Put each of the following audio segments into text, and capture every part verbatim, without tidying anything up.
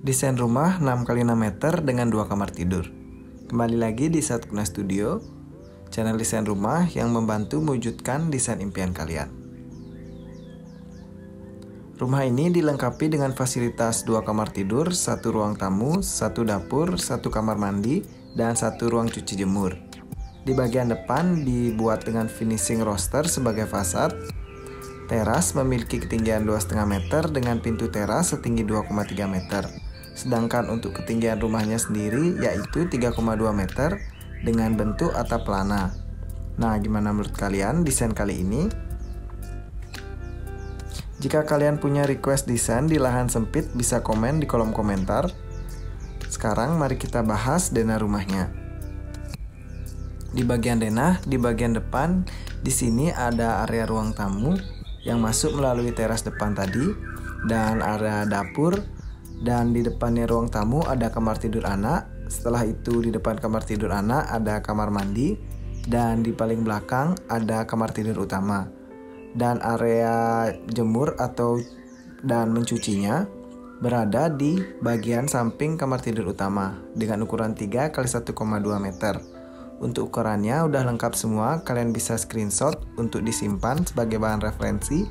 Desain rumah enam kali enam meter dengan dua kamar tidur. Kembali lagi di Satrugna Studio, channel desain rumah yang membantu mewujudkan desain impian kalian. Rumah ini dilengkapi dengan fasilitas dua kamar tidur, satu ruang tamu, satu dapur, satu kamar mandi, dan satu ruang cuci jemur. Di bagian depan dibuat dengan finishing roster sebagai fasad. Teras memiliki ketinggian dua koma lima meter dengan pintu teras setinggi dua koma tiga meter. Sedangkan untuk ketinggian rumahnya sendiri yaitu tiga koma dua meter dengan bentuk atap lana. Nah, gimana menurut kalian desain kali ini? Jika kalian punya request desain di lahan sempit, bisa komen di kolom komentar. Sekarang mari kita bahas denah rumahnya. Di bagian denah, di bagian depan, di sini ada area ruang tamu yang masuk melalui teras depan tadi, dan area dapur. Dan di depannya ruang tamu ada kamar tidur anak. Setelah itu di depan kamar tidur anak ada kamar mandi. Dan di paling belakang ada kamar tidur utama. Dan area jemur atau dan mencucinya berada di bagian samping kamar tidur utama dengan ukuran tiga kali satu koma dua meter. Untuk ukurannya udah lengkap semua, kalian bisa screenshot untuk disimpan sebagai bahan referensi.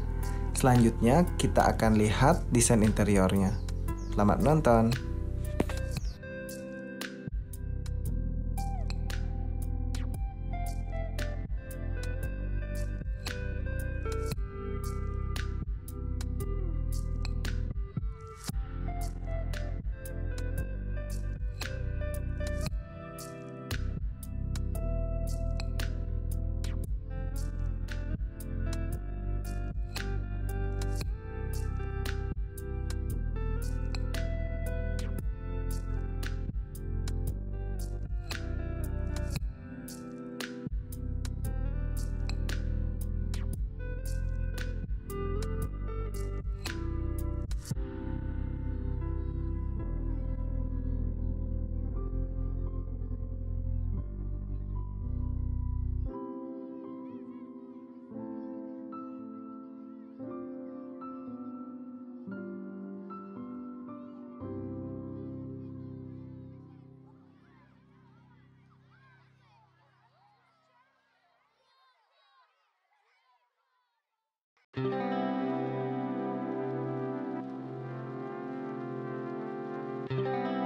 Selanjutnya kita akan lihat desain interiornya. Selamat menonton. Thank you.